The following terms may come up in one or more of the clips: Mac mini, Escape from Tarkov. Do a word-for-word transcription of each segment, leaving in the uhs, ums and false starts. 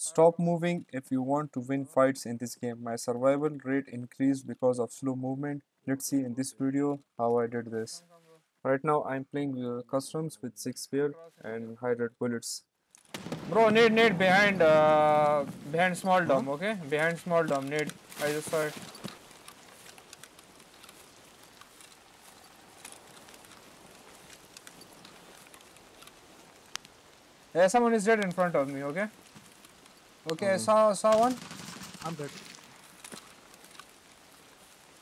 Stop moving if you want to win fights in this game. My survival rate increased because of slow movement. Let's see in this video how I did this. Right now I'm playing uh, customs with six spear and hybrid bullets. Bro, nade nade behind uh, behind small dome, huh? Okay? Behind small dome, nade. I just saw it. Yeah, someone is dead in front of me, okay? Okay, um, I saw, saw one. I'm dead.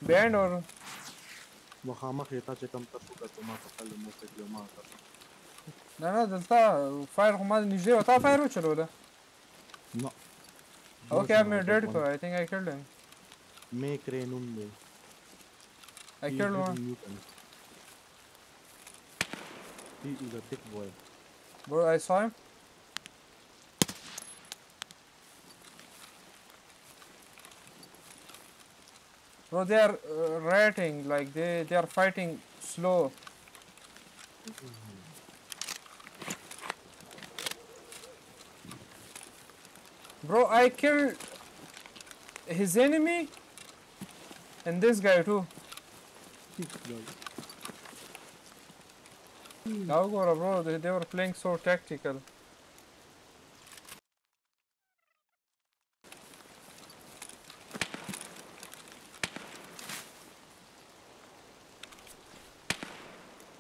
Behind or? No, no, that's the fire. Fire. No. Okay, I'm dead. I think I killed him. I killed one. He is a thick boy. Bro, I saw him. Bro, they are uh, rioting, like they, they are fighting slow. Bro, I killed his enemy and this guy too. Now, bro, they, they were playing so tactical.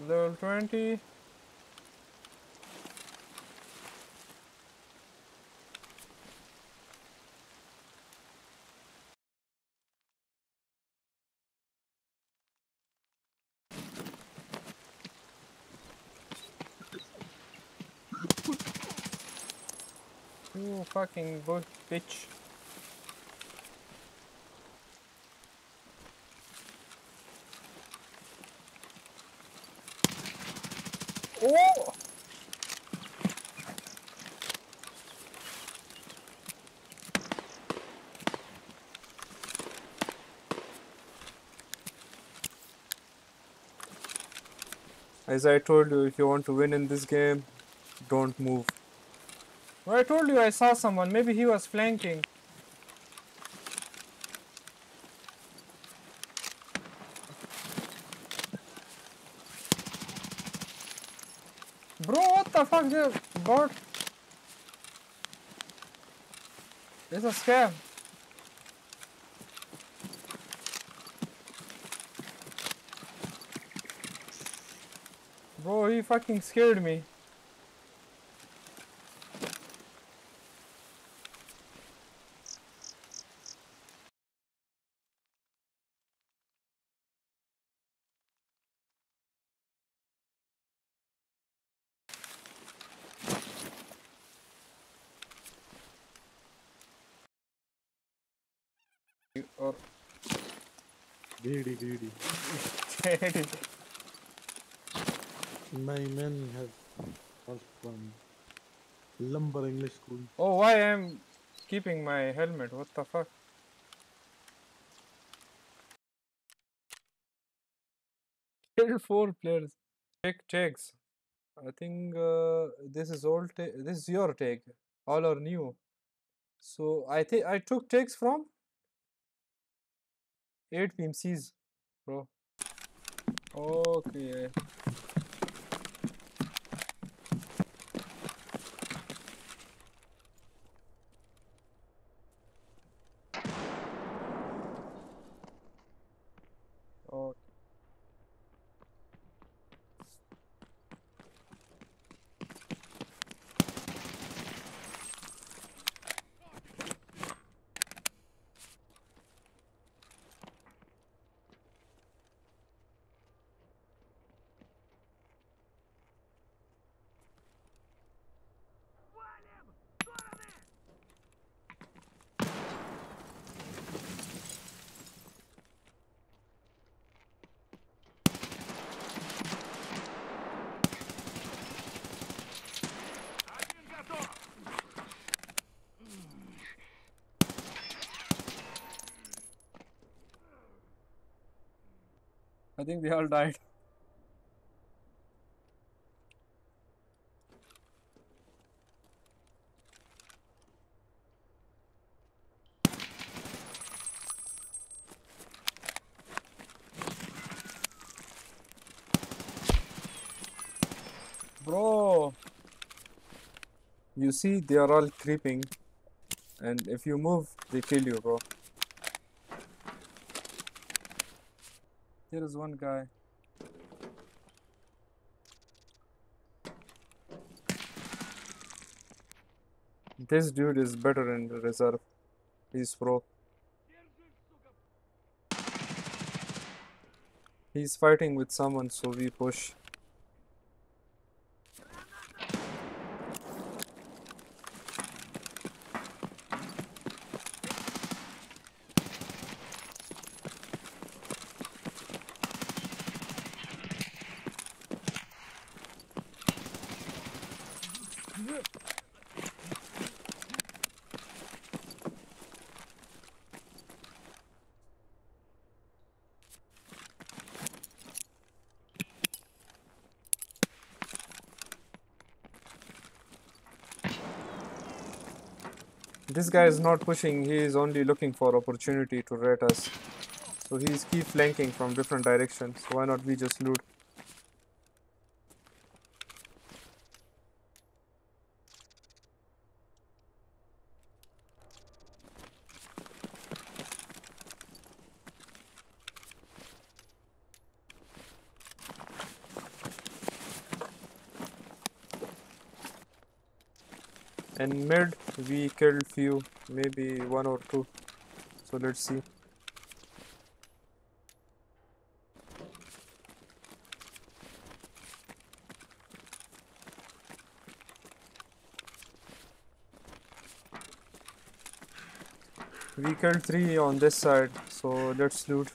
Level twenty. You fucking bitch. Oh! As I told you, if you want to win in this game, don't move. Well, I told you I saw someone. Maybe he was flanking. Bro, what the fuck, dude? God. It's a scam. Bro, he fucking scared me. Or greedy, greedy. My men have first one lumber English school. Oh, why I'm keeping my helmet? What the fuck? Still four players. Take tags. I think uh, this is old. This is your tag. All are new. So I think I took tags from eight P M Cs, bro. Okay. Oh. I think they all died. You see they are all creeping, and if you move they kill you, bro. There is one guy. This dude is better in reserve. He's pro. He's fighting with someone, so we push. This guy is not pushing, he is only looking for opportunity to raid us. So he is keep flanking from different directions, why not we just loot? In mid, we killed few, maybe one or two, so let's see. We killed three on this side, so let's loot.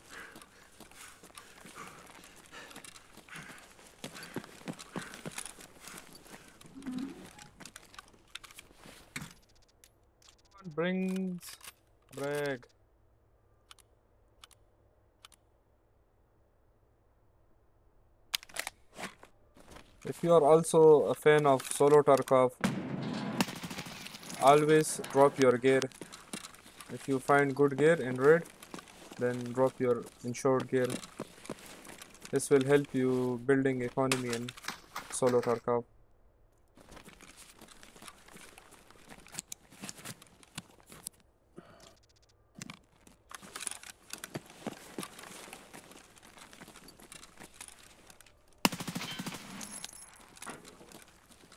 Brings brag. If you are also a fan of solo Tarkov, always drop your gear. If you find good gear in raid, then drop your insured gear. This will help you building economy in solo Tarkov.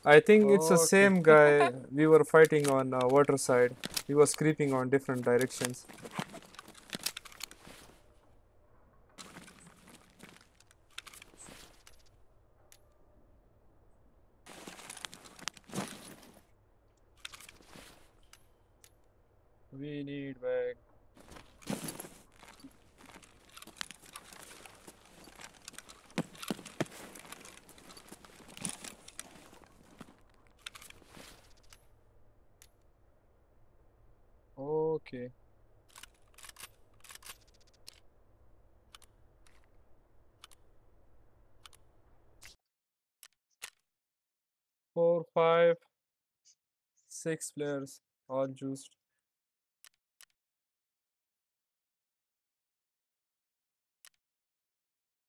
I think it's the okay. same guy we were fighting on uh, water side. He was creeping on different directions. We need bag. Okay. Four, five, six players, all juiced.